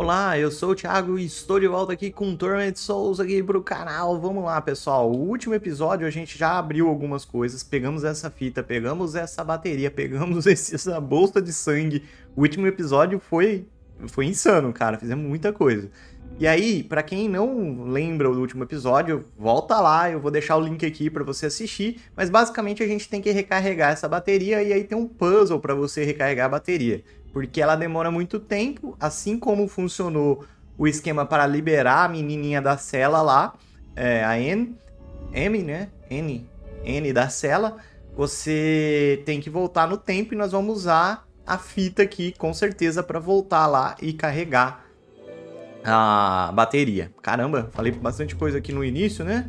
Olá, eu sou o Thiago e estou de volta aqui com Tormented Souls aqui pro canal. Vamos lá, pessoal. O último episódio a gente já abriu algumas coisas, pegamos essa fita, pegamos essa bateria, pegamos essa bolsa de sangue. O último episódio foi insano, cara, fizemos muita coisa. E aí, pra quem não lembra do último episódio, volta lá, eu vou deixar o link aqui pra você assistir, mas basicamente a gente tem que recarregar essa bateria e aí tem um puzzle pra você recarregar a bateria. Porque ela demora muito tempo, assim como funcionou o esquema para liberar a menininha da cela lá, a N da cela, você tem que voltar no tempo e nós vamos usar a fita aqui, com certeza, para voltar lá e carregar a bateria. Caramba, falei bastante coisa aqui no início, né?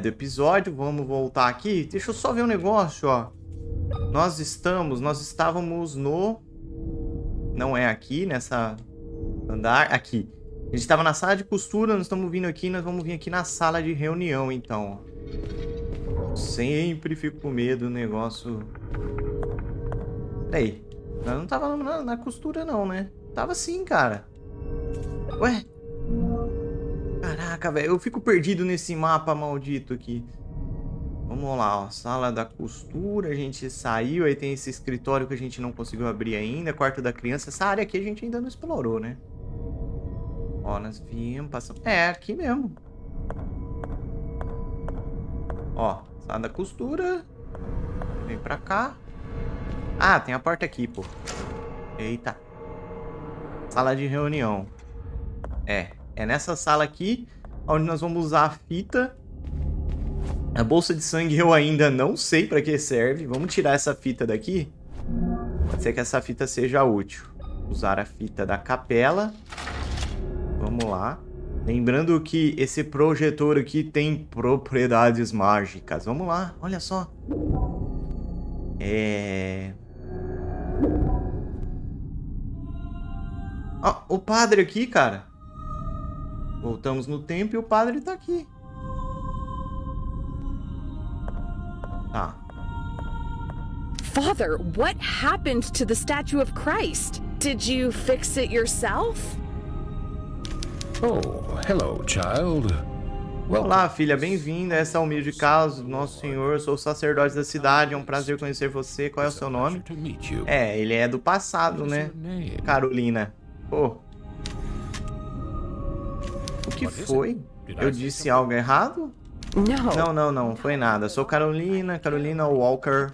Do episódio, vamos voltar aqui. Deixa eu só ver um negócio, ó. Nós estávamos no... Não é aqui, nessa andar. Aqui. A gente estava na sala de costura, nós estamos vindo aqui, nós vamos vir aqui na sala de reunião, então. Sempre fico com medo do negócio. Peraí. Nós não tava na costura não, né? Tava sim, cara. Ué? Caraca, velho. Eu fico perdido nesse mapa maldito aqui. Vamos lá, ó. Sala da costura, a gente saiu, aí tem esse escritório que a gente não conseguiu abrir ainda, quarto da criança, essa área aqui a gente ainda não explorou, né? Ó, nós viemos, passamos... É, aqui mesmo. Ó, sala da costura, vem pra cá. Ah, tem a porta aqui, pô. Eita. Sala de reunião. É nessa sala aqui, onde nós vamos usar a fita... A bolsa de sangue eu ainda não sei pra que serve. Vamos tirar essa fita daqui. Pode ser que essa fita seja útil. Usar a fita da capela. Vamos lá. Lembrando que esse projetor aqui tem propriedades mágicas. Vamos lá, olha só. Ah, o padre aqui, cara. Voltamos no tempo e o padre tá aqui. Ah. Father, what happened to the statue of Christ? Did you fix it yourself? Oh, hello, child. Olá, filha, bem-vinda. Essa é o humilde caso do Nosso Senhor. Sou sacerdote da cidade. É um prazer conhecer você. Qual é o seu nome? É, ele é do passado, né? Carolina. Pô. O que foi? Eu disse algo errado? Não foi nada. Sou Carolina Walker.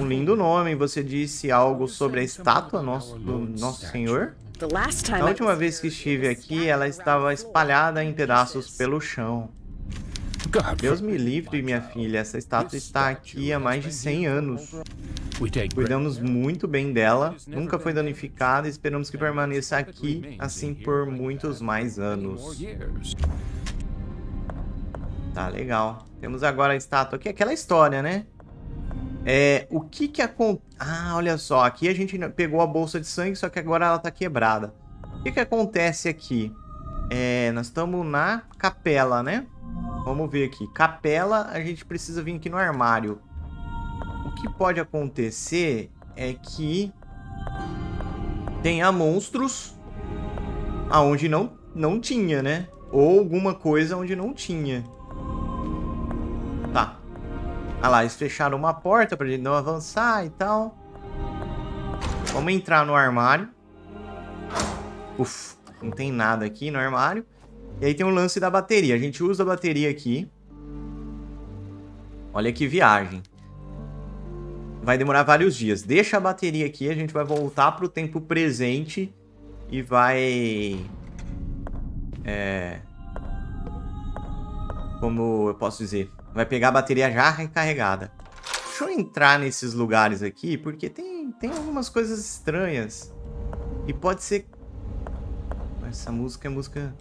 Um lindo nome. Você disse algo sobre a estátua do Nosso Senhor? Na última vez que estive aqui, ela estava espalhada em pedaços pelo chão. Deus me livre, minha filha. Essa estátua está aqui há mais de 100 anos. Cuidamos muito bem dela. Nunca foi danificada e esperamos que permaneça aqui assim por muitos mais anos. Tá, legal. Temos agora a estátua aqui. Aquela história, né? O que que acontece... Ah, olha só. Aqui a gente pegou a bolsa de sangue, só que agora ela tá quebrada. O que que acontece aqui? Nós estamos na capela, né? Vamos ver aqui. Capela, a gente precisa vir aqui no armário. O que pode acontecer é que... tenha monstros aonde não tinha, né? Ou alguma coisa onde não tinha. Tá. Ah lá, eles fecharam uma porta pra gente não avançar e tal. Vamos entrar no armário. Uf, não tem nada aqui no armário. E aí tem um lance da bateria. A gente usa a bateria aqui. Olha que viagem. Vai demorar vários dias. Deixa a bateria aqui, a gente vai voltar pro tempo presente. E vai... Como eu posso dizer... Vai pegar a bateria já recarregada. Deixa eu entrar nesses lugares aqui, porque tem algumas coisas estranhas. E pode ser... Essa música é música...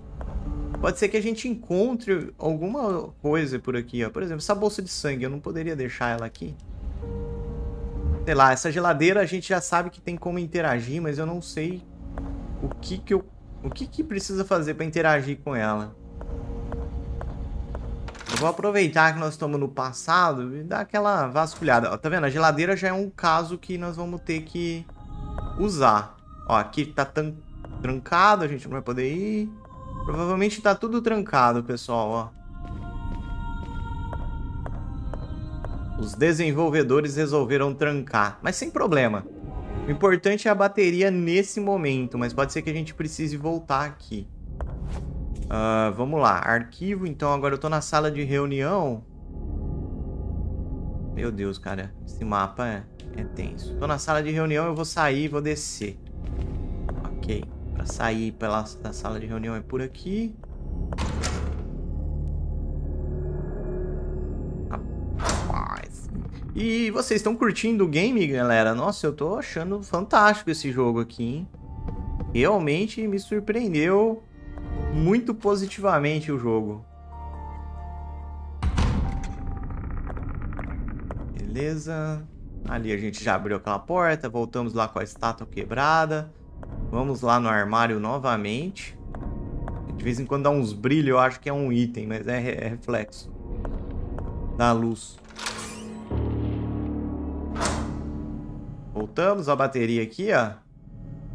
Pode ser que a gente encontre alguma coisa por aqui, ó. Por exemplo, essa bolsa de sangue, eu não poderia deixar ela aqui. Sei lá, essa geladeira a gente já sabe que tem como interagir, mas eu não sei o que precisa fazer para interagir com ela. Eu vou aproveitar que nós estamos no passado e dar aquela vasculhada. Ó, tá vendo? A geladeira já é um caso que nós vamos ter que usar. Ó, aqui tá trancado, a gente não vai poder ir. Provavelmente tá tudo trancado, pessoal, ó. Os desenvolvedores resolveram trancar, mas sem problema. O importante é a bateria nesse momento, mas pode ser que a gente precise voltar aqui. Vamos lá, arquivo, então agora eu tô na sala de reunião. Meu Deus, cara, esse mapa é tenso. Tô na sala de reunião, eu vou sair, vou descer. Ok, pra sair da sala de reunião é por aqui. E vocês estão curtindo o game, galera? Nossa, eu tô achando fantástico esse jogo aqui, hein? Realmente me surpreendeu muito positivamente o jogo. Beleza. Ali a gente já abriu aquela porta. Voltamos lá com a estátua quebrada. Vamos lá no armário novamente. De vez em quando dá uns brilhos, eu acho que é um item, mas é reflexo da luz. Voltamos a bateria aqui, ó.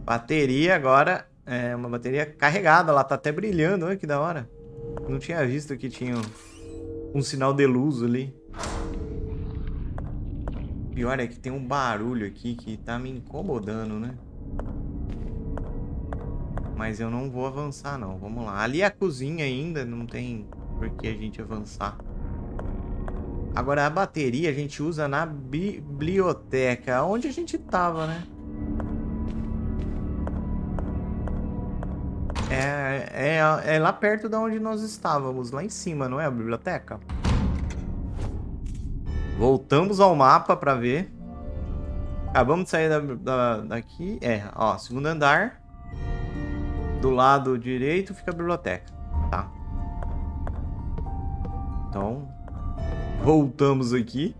Bateria agora é uma bateria carregada. Ela tá até brilhando, olha que da hora. Não tinha visto que tinha um sinal de luz ali. O pior é que tem um barulho aqui que tá me incomodando, né? Mas eu não vou avançar, não. Vamos lá. Ali é a cozinha ainda, não tem por que a gente avançar. Agora, a bateria a gente usa na biblioteca, onde a gente tava, né? É lá perto da onde nós estávamos, lá em cima, não é a biblioteca? Voltamos ao mapa pra ver. Acabamos de sair daqui. É, ó, segundo andar. Do lado direito fica a biblioteca. Tá. Então... voltamos aqui.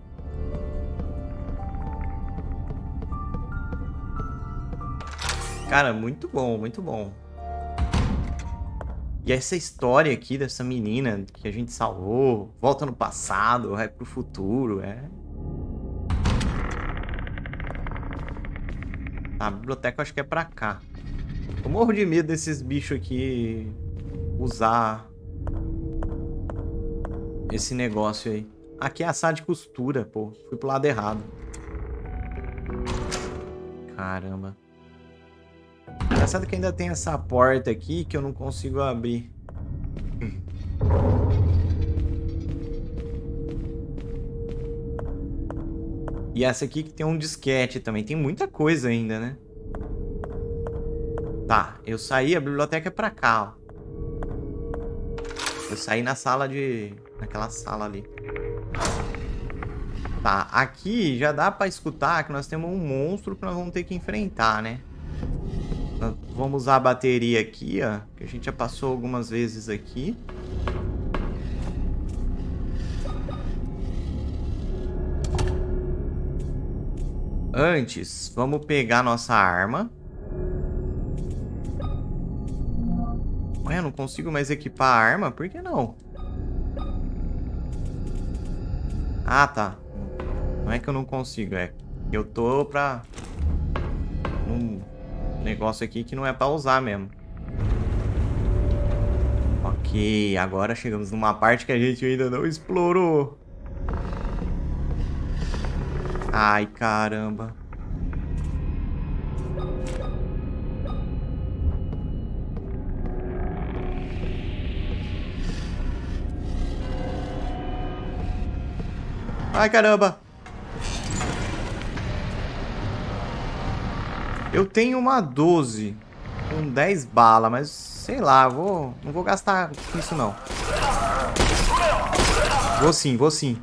Cara, muito bom, muito bom. E essa história aqui dessa menina que a gente salvou, volta no passado, vai pro futuro, é. A biblioteca eu acho que é pra cá. Eu morro de medo desses bichos aqui usar esse negócio aí. Aqui é a sala de costura, pô. Fui pro lado errado. Caramba. Engraçado que ainda tem essa porta aqui que eu não consigo abrir. E essa aqui que tem um disquete também. Tem muita coisa ainda, né? Tá, eu saí, a biblioteca é pra cá, ó. Eu saí na sala de... naquela sala ali. Tá, aqui já dá pra escutar que nós temos um monstro que nós vamos ter que enfrentar, né? Nós vamos usar a bateria aqui, ó, que a gente já passou algumas vezes aqui. Antes, vamos pegar nossa arma. Ué, eu não consigo mais equipar a arma? Por que não? Ah, tá. Não é que eu não consigo, é que eu tô pra um negócio aqui que não é pra usar mesmo. Ok, agora chegamos numa parte que a gente ainda não explorou. Ai, caramba. Ai, caramba. Eu tenho uma 12 com 10 balas, mas sei lá, não vou gastar com isso não. Vou sim, vou sim.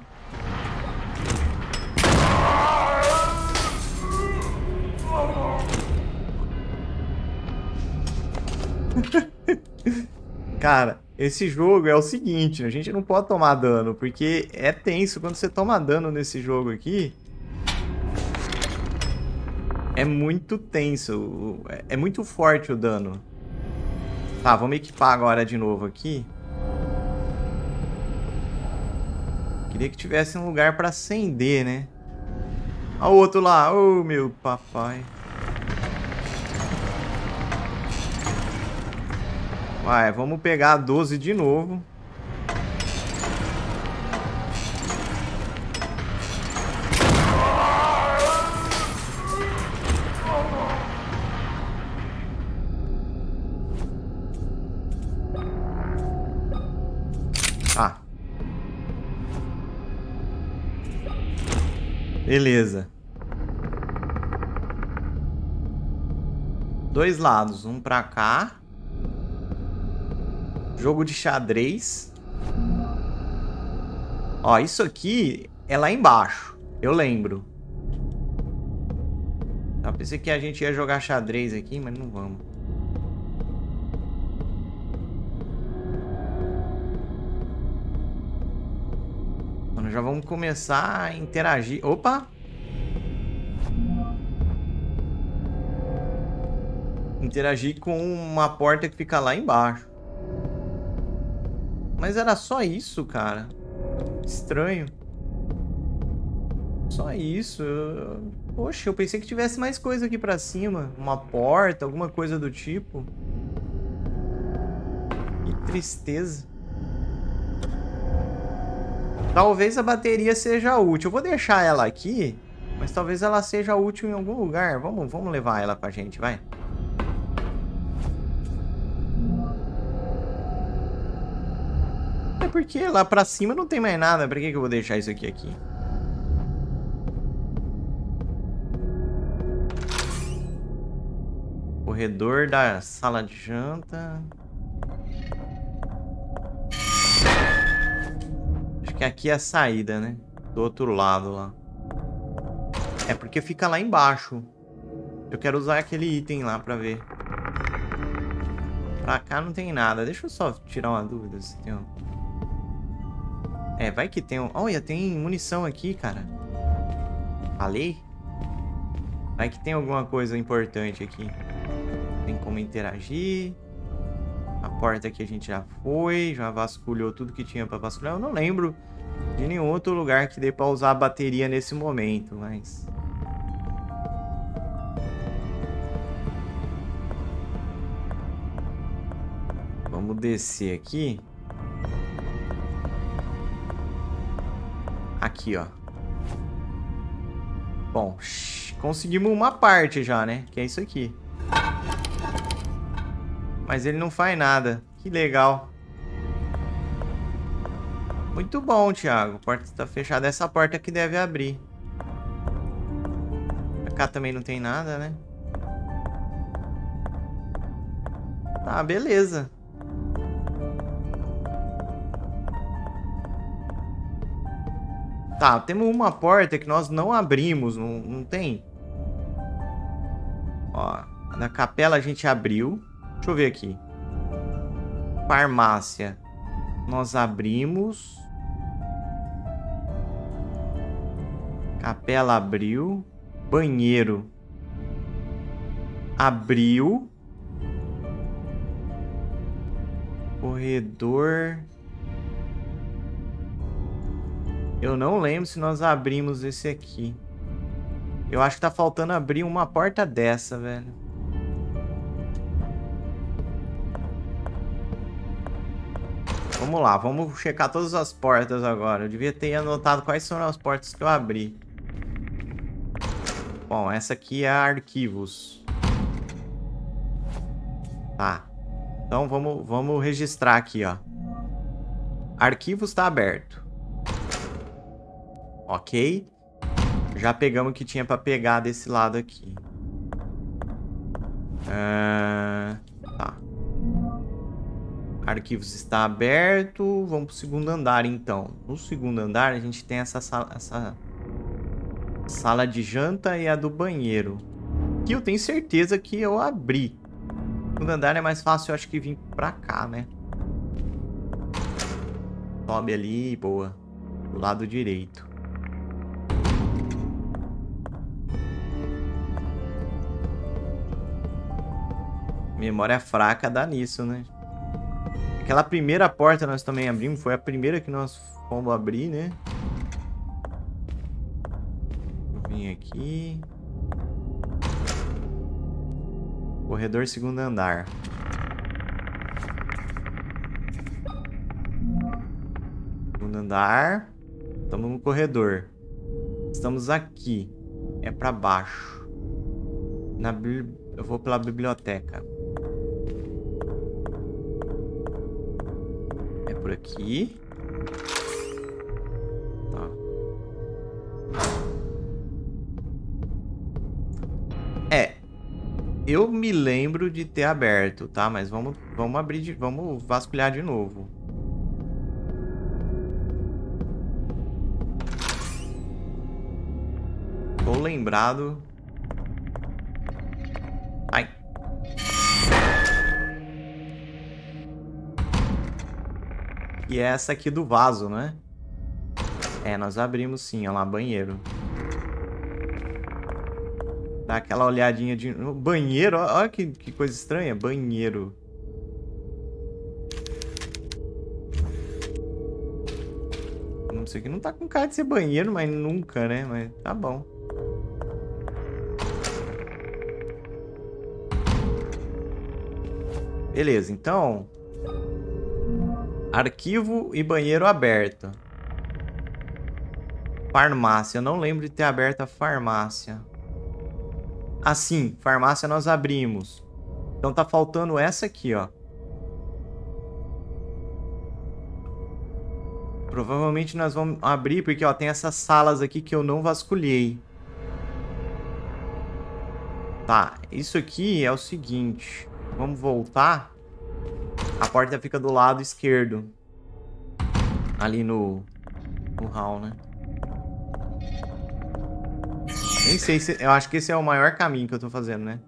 Cara, esse jogo é o seguinte, a gente não pode tomar dano, porque é tenso quando você toma dano nesse jogo aqui. É muito tenso, é muito forte o dano. Tá, vamos equipar agora de novo aqui. Queria que tivesse um lugar pra acender, né? Olha o outro lá, ô meu papai. Vai, vamos pegar a 12 de novo. Ah. Beleza. Dois lados, um pra cá. Jogo de xadrez. Ó, isso aqui é lá embaixo. Eu lembro. Eu pensei que a gente ia jogar xadrez aqui, mas não vamos. Mano, já vamos começar a interagir. Opa! Interagir com uma porta que fica lá embaixo. Mas era só isso, cara. Estranho. Só isso. Poxa, eu pensei que tivesse mais coisa aqui pra cima. Uma porta, alguma coisa do tipo. Que tristeza. Talvez a bateria seja útil. Eu vou deixar ela aqui, mas talvez ela seja útil em algum lugar. Vamos levar ela com a gente, vai. Porque lá pra cima não tem mais nada. Pra que eu vou deixar isso aqui? Corredor da sala de janta. Acho que aqui é a saída, né? Do outro lado lá. É porque fica lá embaixo. Eu quero usar aquele item lá pra ver. Pra cá não tem nada. Deixa eu só tirar uma dúvida se tem um... É, vai que tem um... Olha, tem munição aqui, cara. Falei? Vai que tem alguma coisa importante aqui. Tem como interagir. A porta aqui a gente já foi. Já vasculhou tudo que tinha pra vasculhar. Eu não lembro de nenhum outro lugar que dê pra usar a bateria nesse momento, mas... Vamos descer aqui. Aqui, ó. Bom, conseguimos uma parte já, né? Que é isso aqui. Mas ele não faz nada. Que legal. Muito bom, Thiago. A porta está fechada. Essa porta aqui deve abrir. Pra cá também não tem nada, né? Tá, beleza. Tá, temos uma porta que nós não abrimos, não tem? Ó, na capela a gente abriu. Deixa eu ver aqui. Farmácia. Nós abrimos. Capela abriu. Banheiro. Abriu. Corredor... Eu não lembro se nós abrimos esse aqui. Eu acho que tá faltando abrir uma porta dessa, velho. Vamos lá, vamos checar todas as portas agora. Eu devia ter anotado quais foram as portas que eu abri. Bom, essa aqui é arquivos. Tá. Então vamos registrar aqui, ó. Arquivos tá aberto. Ok. Já pegamos o que tinha pra pegar desse lado aqui. Tá. Arquivos está aberto. Vamos pro segundo andar, então. No segundo andar, a gente tem essa sala, sala de janta e a do banheiro. Que eu tenho certeza que eu abri. No segundo andar é mais fácil, eu acho que vir pra cá, né? Sobe ali, boa. Do lado direito. Memória fraca dá nisso, né? Aquela primeira porta nós também abrimos. Foi a primeira que nós fomos abrir, né? Vim aqui. Corredor segundo andar. segundo andar. Estamos no corredor. Estamos aqui. É pra baixo. Eu vou pela biblioteca. É por aqui. Tá. É. Eu me lembro de ter aberto, tá? Mas vamos abrir, vamos vasculhar de novo. Tô lembrado. Ai. E é essa aqui do vaso, né? É, nós abrimos sim, olha lá, banheiro. Dá aquela olhadinha de... Banheiro, olha que coisa estranha. Banheiro. Isso aqui não tá com cara de ser banheiro, mas nunca, né? Mas tá bom. Beleza, então... Arquivo e banheiro aberto. Farmácia. Eu não lembro de ter aberto a farmácia. Assim, farmácia nós abrimos. Então tá faltando essa aqui, ó. Provavelmente nós vamos abrir porque, ó, tem essas salas aqui que eu não vasculhei. Tá, isso aqui é o seguinte. Vamos voltar. A porta fica do lado esquerdo. Ali no hall, né? Nem sei se... Eu acho que esse é o maior caminho que eu tô fazendo, né?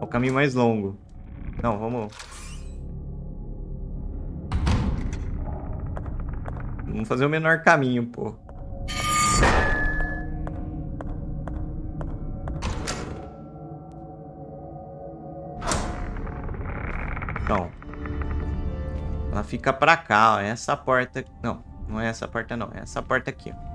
É o caminho mais longo. Não, vamos... Vamos fazer o menor caminho, pô. Então. Ela fica pra cá, ó. Essa porta... Não, não é essa porta, não. É essa porta aqui, ó.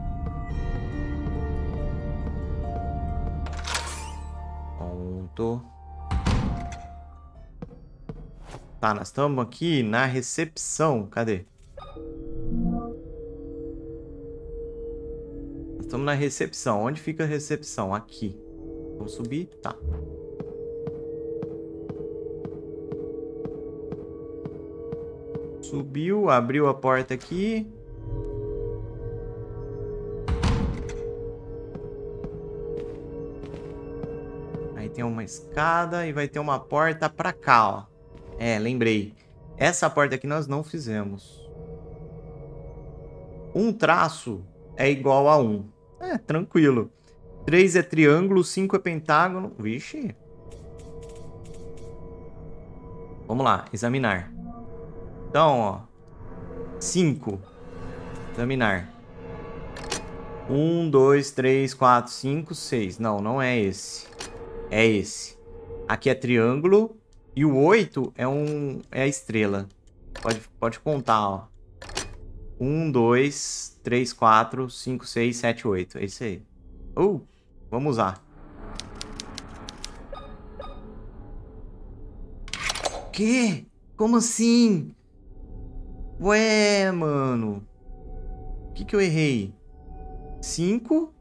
Tá, nós estamos aqui na recepção. Cadê? Nós estamos na recepção. Onde fica a recepção? Aqui. Vamos subir? Tá. Subiu, abriu a porta aqui. Tem uma escada e vai ter uma porta pra cá, ó. É, lembrei. Essa porta aqui nós não fizemos. Um traço é igual a 1. É, tranquilo. 3 é triângulo, 5 é pentágono. Vixe. Vamos lá, examinar. Então, ó. 5. Examinar. 1, 2, 3, 4, 5, 6. Não, não é esse. É esse. Aqui é triângulo. E o 8 é a estrela. Pode contar, ó. 1, 2, 3, 4, 5, 6, 7, 8. É isso aí. Vamos usar. Que? Como assim? Ué, mano. O que que eu errei? 5...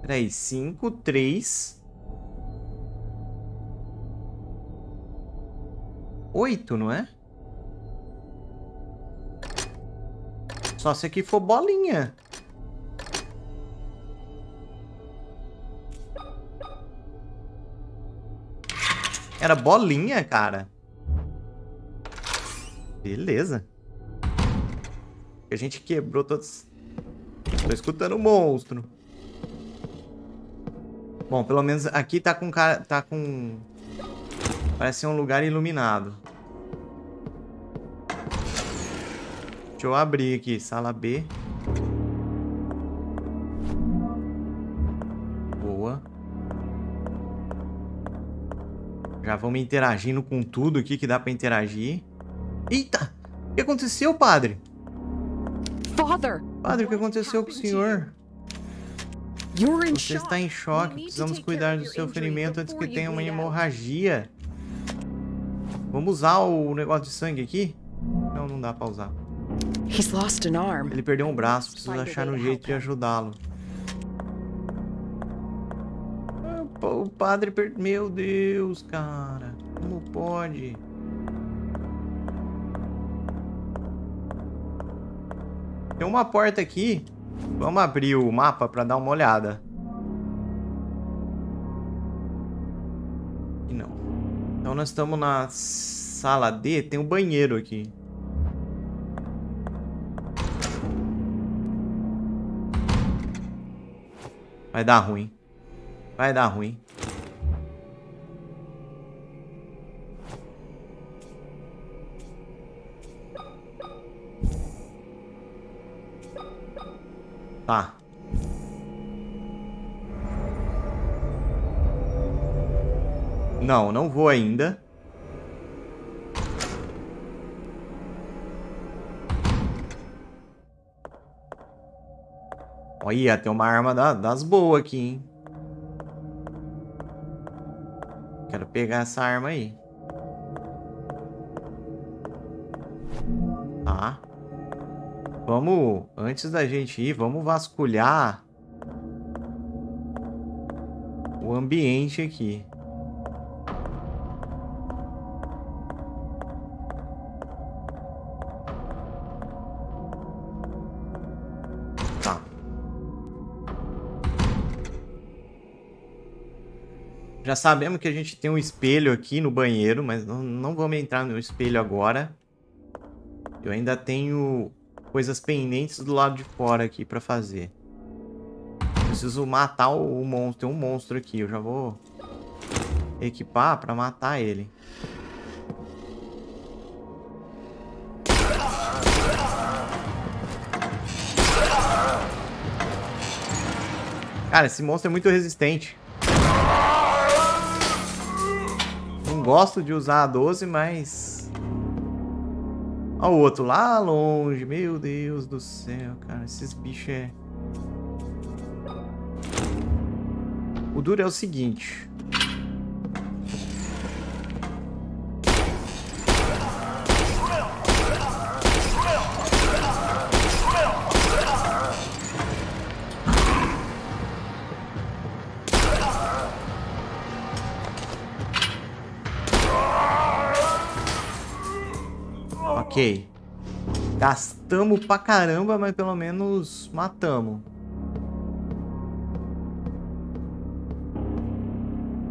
Peraí, 5, 3... 8, não é? Só se aqui for bolinha. Era bolinha, cara. Beleza. A gente quebrou todos... Tô escutando o monstro. Bom, pelo menos aqui tá com cara... Tá com... Parece ser um lugar iluminado. Deixa eu abrir aqui. Sala B. Boa. Já vamos interagindo com tudo aqui que dá pra interagir. Eita! O que aconteceu, padre? Padre, o que aconteceu com o senhor? Você está em choque. Precisamos cuidar do seu ferimento antes que tenha uma hemorragia. Vamos usar o negócio de sangue aqui? Não, não dá pra usar. Ele perdeu um braço, preciso achar um jeito de ajudá-lo. O padre perdeu... Meu Deus, cara. Como pode? Tem uma porta aqui. Vamos abrir o mapa pra dar uma olhada. E não. Então nós estamos na sala D. Tem um banheiro aqui. Vai dar ruim. Vai dar ruim. Tá. Não, não vou ainda. Olha, tem uma arma das boas aqui, hein? Quero pegar essa arma aí. Tá. Vamos, antes da gente ir, vamos vasculhar o ambiente aqui. Já sabemos que a gente tem um espelho aqui no banheiro, mas não vamos entrar no espelho agora. Eu ainda tenho coisas pendentes do lado de fora aqui pra fazer. Preciso matar o monstro. Tem um monstro aqui, eu já vou equipar pra matar ele. Cara, esse monstro é muito resistente. Gosto de usar a 12, mas... Olha o outro lá longe. Meu Deus do céu, cara. Esses bichos é... O duro é o seguinte. Ok. Gastamos pra caramba, mas pelo menos matamos.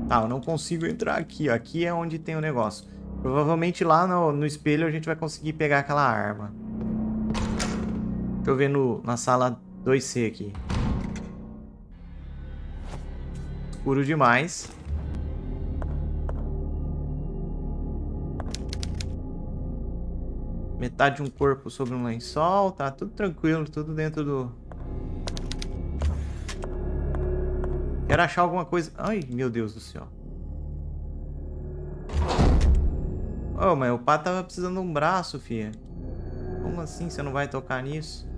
Tá, eu não consigo entrar aqui, ó. Aqui é onde tem o negócio. Provavelmente lá no espelho a gente vai conseguir pegar aquela arma. Deixa eu ver na sala 2C aqui. Escuro demais. Metade de um corpo sobre um lençol. Tá tudo tranquilo, tudo dentro do... Quero achar alguma coisa... Ai, meu Deus do céu. Oh, mas o pato tava precisando de um braço, filha. Como assim você não vai tocar nisso?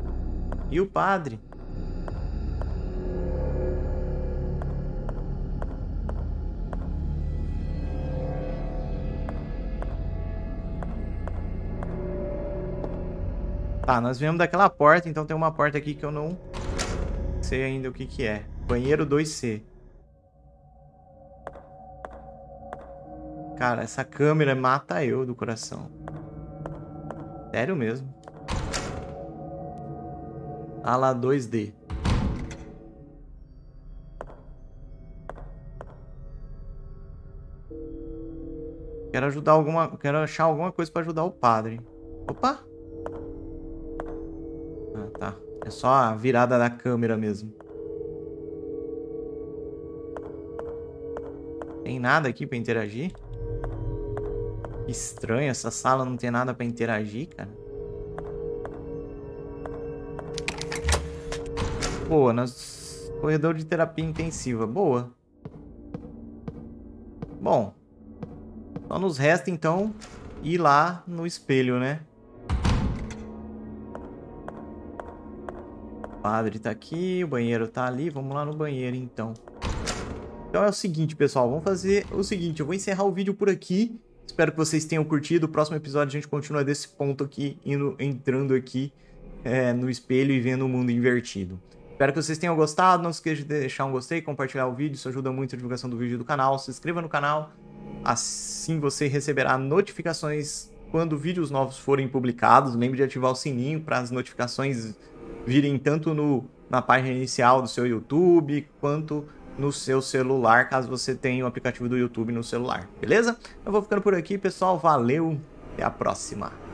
E o padre? Tá, nós viemos daquela porta, então tem uma porta aqui que eu não sei ainda o que que é. Banheiro 2C. Cara, essa câmera mata eu do coração. Sério mesmo. Ala 2D. Quero ajudar quero achar alguma coisa pra ajudar o padre. Opa! Tá, é só a virada da câmera mesmo. Tem nada aqui pra interagir? Que estranho, essa sala não tem nada pra interagir, cara. Boa, corredor de terapia intensiva, boa. Bom, só nos resta então ir lá no espelho, né? O padre tá aqui, o banheiro tá ali. Vamos lá no banheiro, então. Então é o seguinte, pessoal. Vamos fazer o seguinte. Eu vou encerrar o vídeo por aqui. Espero que vocês tenham curtido. O próximo episódio a gente continua desse ponto aqui, entrando aqui no espelho e vendo o mundo invertido. Espero que vocês tenham gostado. Não se esqueça de deixar um gostei, compartilhar o vídeo. Isso ajuda muito a divulgação do vídeo e do canal. Se inscreva no canal. Assim você receberá notificações quando vídeos novos forem publicados. Lembre de ativar o sininho para as notificações virem tanto na página inicial do seu YouTube, quanto no seu celular, caso você tenha o aplicativo do YouTube no celular, beleza? Eu vou ficando por aqui, pessoal. Valeu, até a próxima!